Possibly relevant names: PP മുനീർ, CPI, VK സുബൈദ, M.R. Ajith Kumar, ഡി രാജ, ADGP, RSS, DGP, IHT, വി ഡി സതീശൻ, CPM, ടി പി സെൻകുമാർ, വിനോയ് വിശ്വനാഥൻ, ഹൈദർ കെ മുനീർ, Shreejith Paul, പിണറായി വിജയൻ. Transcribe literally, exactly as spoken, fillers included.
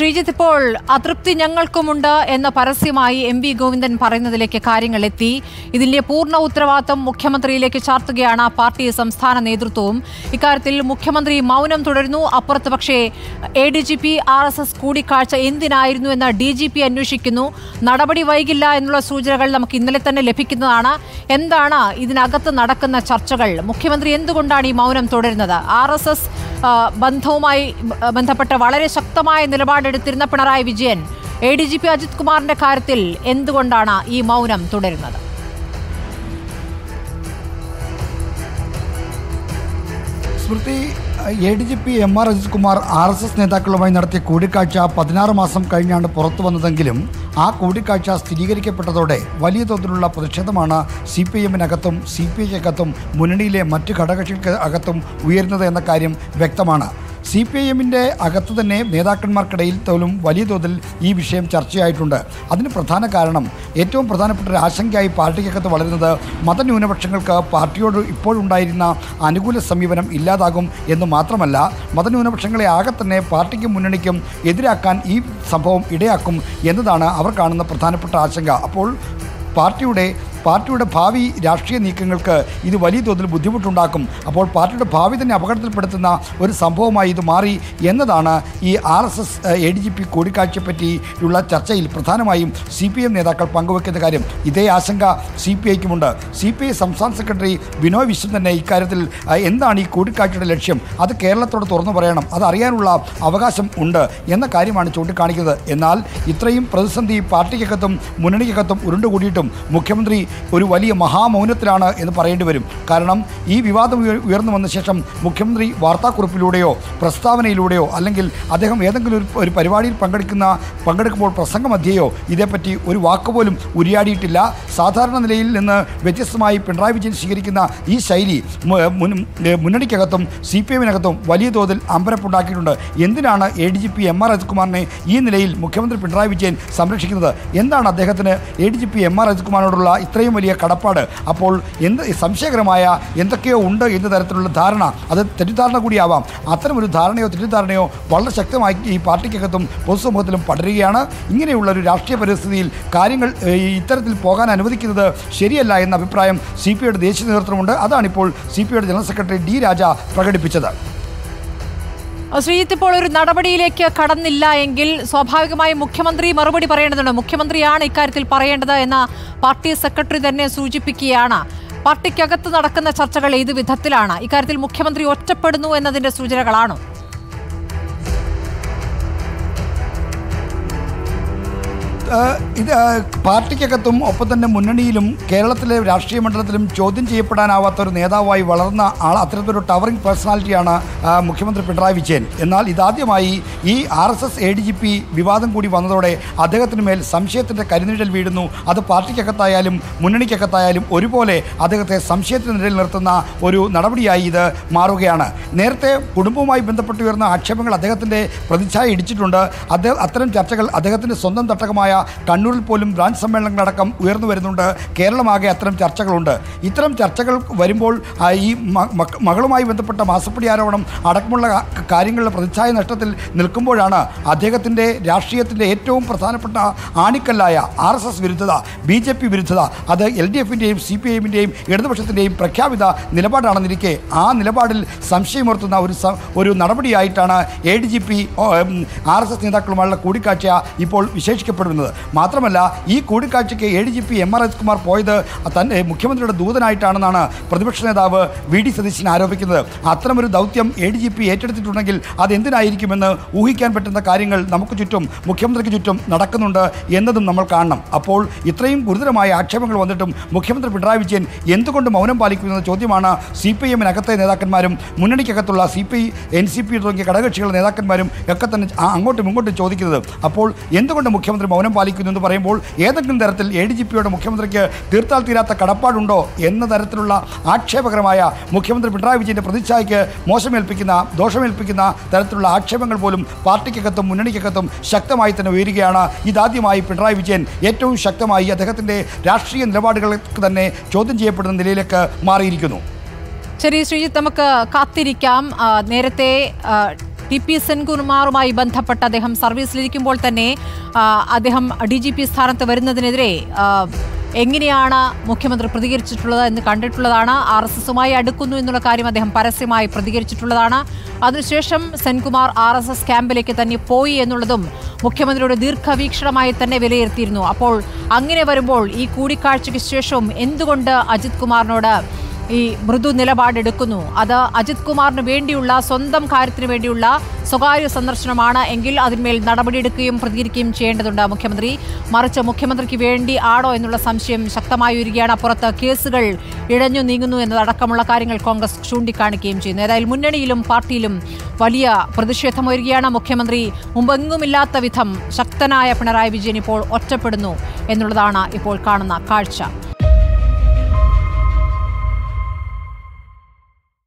Shreejith Paul, Atrupti Nyangal Kumunda and the Parasimai, M B Govindan Parana Lake Karingaletti, Idilia Purna Utravatam, Mukhyamantri Lake Chartagana, Party Samstana Nedrutum, Ikartil Mukhyamantri Maunam Turnu, Apartavakshe, A D G P, R S S Kudi Karcha, Indina Irnu and D G P and Nushikinu, Nadabadi Vaigilla and La Sujagalam Kindaletan Lepikidana, Endana, Idinagata Nadakana Charchagal, Mukhyamantri Endukundani Maunam Todernada, R S S Banthomai Banthapata Valare Shaktamai and the Tirna Panarai Vijayan, A D G P Ajith Kumar and Kartil, Endugondana, E. Maunam, Tudernada. Smurti, A D G P, M R Ajith Kumar, R S S Netakulavainar, Kodikacha, Padana Masam Kaina and Portovanangilim, A Kodikacha, Stigari Patode, Vali Todula, Pachamana, C P M in Agatum, C P I Agatum, Munanile, Matikatakashi Agatum, Weirna and the Karium, Vectamana. C P M in the Agatu the name, Nedakan Markadil, Tolum, Validodil, Ibisham, Churchi Itunda, Adin Prathana Karanam, Etum Prathana Ashankai, Party Katavalada, Matan Universal Partio, Ipolundairina, Anigula Samivanam, Iladagum, in the Matramala, Matan Universal Agatane, Party Munanicum, Idriakan, Ib Sampom, Ideacum, Yendana, Avakan, the Prathana Pratasanga, Apol, Party Day. പാർട്ടിയുടെ ഭാവി രാഷ്ട്രീയ നീക്കങ്ങൾക്ക് ഇത് വലിയ തോതിൽ ബുദ്ധിമുട്ടുണ്ടാക്കും അപ്പോൾ പാർട്ടിയുടെ ഭാവി തന്നെ അപകടത്തിൽപ്പെടുത്തുന്ന ഒരു സംഭവമായി ഇത് മാറി എന്നതാണ് ഈ ആർഎസ്എസ് എഡിജിപി കൂടിക്കാഴ്ചയെപ്പറ്റിയുള്ള ചർച്ചയിൽ പ്രധാനമായും സിപിഎം നേതാക്കൾ പങ്കുവെക്കുന്ന കാര്യം ഇതേ ആശങ്ക സിപിഐക്കുമുണ്ട് സിപിഐ സംസ്ഥാന സെക്രട്ടറി വിനോയ് വിശ്വനാഥൻ ഇക്കാര്യത്തിൽ എന്താണ് ഈ കൂടിക്കാഴ്ചയുടെ ലക്ഷ്യം അത് കേരളത്തോട് തുറന്നു പറയണം അത് അറിയാനുള്ള അവകാശം ഉണ്ട് എന്ന കാര്യമാണ് ചൂണ്ടിക്കാണിക്കുന്നത് എന്നാൽ ഇത്രയും പ്രതിസന്ധി പാർട്ടിക്കകത്തും മുന്നണിക്കകത്തും ഉരുണ്ടുകൂടിയിട്ടും മുഖ്യമന്ത്രി ഒരു വലിയ മഹാമൗനത്തിലാണ് എന്ന് പറയേണ്ടി വരും കാരണം ഈ വിവാദം ഉയർന്നു വന്ന ശേഷം മുഖ്യമന്ത്രി വാർത്താക്കുറിപ്പിലൂടെയോ പ്രസ്താവനയിലൂടെയോ അല്ലെങ്കിൽ അദ്ദേഹം ഏതെങ്കിലും ഒരു പരിപാടിയിൽ പങ്കെടുക്കുന്ന പങ്കെടുക്കുമ്പോൾ പ്രസംഗമധ്യേയോ ഇതേപ്പറ്റി ഒരു വാക്കുപോലും ഉരിയാടിയിട്ടില്ല സാധാരണ നിലയിൽ നിന്ന് വ്യത്യസ്തമായി പിണറായി വിജയൻ സ്വീകരിക്കുന്ന ഈ ശൈലി മുന്നണിക്കകത്തും സി പി എമ്മിനകത്തും വലിയ തോതിൽ അമ്പരപ്പുണ്ടാക്കിയിട്ടുണ്ട് എന്തിനാണ് A D G P M R Ajith കുമാറിനെ ഈ നിലയിൽ മുഖ്യമന്ത്രി പിണറായി വിജയൻ സംരക്ഷിക്കുന്നത് എന്താണ് അദ്ദേഹത്തിന് A D G P M R Ajith കുമാറിനോടുള്ള ഇത്ര വലിയ കടപ്പാട് അപ്പോൾ എന്ത് സംശയകരമായ എന്തൊക്കെയോ ഉണ്ട് എന്ന തരത്തിലുള്ള ധാരണ അത് തെറ്റിദ്ധാരണ കൂടിയാവാം അത്തരമൊരു ധാരണയോ തെറ്റിദ്ധാരണയോ വളരെ ശക്തമായി ഈ പാർട്ടിക്കകത്തും പൊതുസമൂഹത്തിലും പടരുകയാണ് ഇങ്ങനെയുള്ള ഒരു രാഷ്ട്രീയ പരിസ്ഥിതിയിൽ കാര്യങ്ങൾ ഇത്തരത്തിൽ പോകാൻ അനുവദിക്കുന്നത് ശരിയല്ല എന്ന അഭിപ്രായം സി പി ഐയുടെ ദേശീയ നേതൃത്വമുണ്ട് അതാണിപ്പോൾ സി പി ഐയുടെ ജനറൽ സെക്രട്ടറി ഡി രാജ പ്രകടിപ്പിച്ചത് Shreejith Paul, Nadabadileke, Kadanilla, Engil, Swabhavikamai, Mukhyamantri, Marupadi Parayanadu, Mukhyamanthriyanu ikkarythil parayandathu enna, Party Secretary thanne soochipikkukayanu. Partykkakathu nadakkunna charchakal eedu vithathilanu, ikkarythil Mukhyamantri ottappedunnu ennathinte soochanakalanu. ഇത് പാർട്ടിക്കകത്തും ഒപ്പം തന്നെ മുന്നണിയിലും കേരളത്തിലെ രാഷ്ട്രീയ മണ്ഡലത്തിലും ചോദ്യം ചെയ്യപ്പെടാനാവാത്ത ഒരു നേതാവായി വളർന്ന ആൾ അത്തരത്തിലൊരു ടവറിംഗ് പേഴ്സണാലിറ്റിയാണ് മുഖ്യമന്ത്രി പിണറായി വിജയൻ എന്നാൽ ഇതാദ്യമായി ഈ R S S A D G P വിവാദം കൂടി വന്നതോടെ അദ്ദേഹത്തിന് മേൽ സംശയത്തിൻ്റെ കരിനിഴൽ വീഴുന്നു അത് പാർട്ടിക്കകത്തായാലും മുന്നണിക്കകത്തായാലും ഒരുപോലെ അദ്ദേഹത്തെ സംശയത്തിന് നിഴൽ നിർത്തുന്ന ഒരു നടപടിയായി ഇത് മാറുകയാണ് നേരത്തെ കുടുംബവുമായി ബന്ധപ്പെട്ടുയർന്ന ആക്ഷേപങ്ങൾ അദ്ദേഹത്തിൻ്റെ പ്രതിച്ഛായ ഇടിച്ചിട്ടുണ്ട് അദ്ദേഹം അത്തരം ചർച്ചകൾ അദ്ദേഹത്തിൻ്റെ സ്വന്തം തട്ടകമായ കണ്ണൂരിൽ പോലും ബ്രാഞ്ച് സമ്മേളനങ്ങളടക്കം ഉയർന്നു വരുന്നുണ്ട് കേരളമാകെ അത്തരം ചർച്ചകളുണ്ട് ഇത്തരം ചർച്ചകൾ വരുമ്പോൾ ഈ മകളുമായി ബന്ധപ്പെട്ട മാസപ്പടി ആരോപണം അടക്കമുള്ള കാര്യങ്ങളുടെ പ്രതിച്ഛായ നഷ്ടത്തിൽ നിൽക്കുമ്പോഴാണ് അദ്ദേഹത്തിൻ്റെ രാഷ്ട്രീയത്തിൻ്റെ ഏറ്റവും പ്രധാനപ്പെട്ട ആണിക്കല്ലായ ആർ എസ് എസ് വിരുദ്ധത ബി ജെ പി വിരുദ്ധത അത് എൽ ഡി എഫിൻ്റെയും സി പി ഐമ്മിൻ്റെയും ഇടതുപക്ഷത്തിൻ്റെയും പ്രഖ്യാപിത നിലപാടാണെന്നിരിക്കെ ആ നിലപാടിൽ സംശയമുയർത്തുന്ന ഒരു ഒരു നടപടിയായിട്ടാണ് A D G P R S S നേതാക്കളുമായുള്ള കൂടിക്കാഴ്ച ഇപ്പോൾ വിശേഷിക്കപ്പെടുന്നത് മാത്രമല്ല ഈ കൂടിക്കാഴ്ചയ്ക്ക് A D G P M R Ajith Kumar പോയത് തൻ്റെ മുഖ്യമന്ത്രിയുടെ ദൂതനായിട്ടാണെന്നാണ് പ്രതിപക്ഷ നേതാവ് വി ഡി സതീശൻ ആരോപിക്കുന്നത് അത്തരമൊരു ദൗത്യം എ ഡി ജി പി ഏറ്റെടുത്തിട്ടുണ്ടെങ്കിൽ അതെന്തിനായിരിക്കുമെന്ന് ഊഹിക്കാൻ പറ്റുന്ന കാര്യങ്ങൾ നമുക്ക് ചുറ്റും മുഖ്യമന്ത്രിക്ക് ചുറ്റും നടക്കുന്നുണ്ട് എന്നതും നമ്മൾ കാണണം അപ്പോൾ ഇത്രയും ഗുരുതരമായ ആക്ഷേപങ്ങൾ വന്നിട്ടും മുഖ്യമന്ത്രി പിണറായി വിജയൻ എന്തുകൊണ്ട് മൗനം പാലിക്കുമെന്ന ചോദ്യമാണ് സി പി എമ്മിനകത്തെ നേതാക്കന്മാരും മുന്നണിക്കകത്തുള്ള C P I N C P തുടങ്ങിയ ഘടകകക്ഷികളുടെ നേതാക്കന്മാരും ഒക്കെ തന്നെ അങ്ങോട്ടും ഇങ്ങോട്ടും ചോദിക്കുന്നത് അപ്പോൾ എന്തുകൊണ്ട് മുഖ്യമന്ത്രി മൗനം പാലിക്കുന്നു എന്ന് പറയുമ്പോൾ ഏതെങ്കിലും തരത്തിൽ എ ഡി ജി പിയുടെ മുഖ്യമന്ത്രിക്ക് തീർത്താൽ തീരാത്ത കടപ്പാടുണ്ടോ എന്ന തരത്തിലുള്ള ആക്ഷേപകരമായ മുഖ്യമന്ത്രി പിണറായി വിജയൻ്റെ പ്രതിച്ഛായയ്ക്ക് മോശമേൽപ്പിക്കുന്ന ദോഷമേൽപ്പിക്കുന്ന തരത്തിലുള്ള ആക്ഷേപങ്ങൾ പോലും പാർട്ടിക്കകത്തും മുന്നണിക്കകത്തും ശക്തമായി തന്നെ ഉയരുകയാണ് ഇതാദ്യമായി പിണറായി വിജയൻ ഏറ്റവും ശക്തമായി അദ്ദേഹത്തിൻ്റെ രാഷ്ട്രീയ നിലപാടുകൾക്ക് തന്നെ ചോദ്യം ചെയ്യപ്പെടുന്ന നിലയിലേക്ക് മാറിയിരിക്കുന്നു ശരി ശ്രീജിത്ത് നമുക്ക് കാത്തിരിക്കാം നേരത്തെ ടി പി സെൻകുമാറുമായി ബന്ധപ്പെട്ട് അദ്ദേഹം സർവീസിലിരിക്കുമ്പോൾ തന്നെ അദ്ദേഹം ഡി ജി പി സ്ഥാനത്ത് വരുന്നതിനെതിരെ എങ്ങനെയാണ് മുഖ്യമന്ത്രി പ്രതികരിച്ചിട്ടുള്ളത് എന്ന് കണ്ടിട്ടുള്ളതാണ്. ആർ എസ് എസുമായി അടുക്കുന്നു എന്നുള്ള കാര്യം അദ്ദേഹം പരസ്യമായി പ്രതികരിച്ചിട്ടുള്ളതാണ്. അതിനുശേഷം സെൻകുമാർ ആർ എസ് എസ് ക്യാമ്പിലേക്ക് തന്നെ പോയി എന്നുള്ളതും മുഖ്യമന്ത്രിയുടെ ദീർഘവീക്ഷണമായി തന്നെ വിലയിരുത്തിയിരുന്നു. അപ്പോൾ അങ്ങനെ വരുമ്പോൾ ഈ കൂടിക്കാഴ്ചയ്ക്ക് ശേഷവും എന്തുകൊണ്ട് അജിത് കുമാറിനോട് ഈ മൃദു നിലപാടെടുക്കുന്നു? അത് അജിത് കുമാറിന് വേണ്ടിയുള്ള സ്വന്തം കാര്യത്തിന് വേണ്ടിയുള്ള സ്വകാര്യ സന്ദർശനമാണ് എങ്കിൽ അതിന്മേൽ നടപടിയെടുക്കുകയും പ്രതികരിക്കുകയും ചെയ്യേണ്ടതുണ്ട് മുഖ്യമന്ത്രി. മറിച്ച് മുഖ്യമന്ത്രിക്ക് വേണ്ടി ആണോ എന്നുള്ള സംശയം ശക്തമായി ഉയരുകയാണ്. അപ്പുറത്ത് കേസുകൾ ഇഴഞ്ഞു നീങ്ങുന്നു എന്നതടക്കമുള്ള കാര്യങ്ങൾ കോൺഗ്രസ് ചൂണ്ടിക്കാണിക്കുകയും ചെയ്യുന്നു. ഏതായാലും മുന്നണിയിലും പാർട്ടിയിലും വലിയ പ്രതിഷേധമുയരുകയാണ്. മുഖ്യമന്ത്രി മുമ്പെങ്ങുമില്ലാത്ത വിധം ശക്തനായ പിണറായി വിജയൻ ഇപ്പോൾ ഒറ്റപ്പെടുന്നു എന്നുള്ളതാണ് ഇപ്പോൾ കാണുന്ന കാഴ്ച.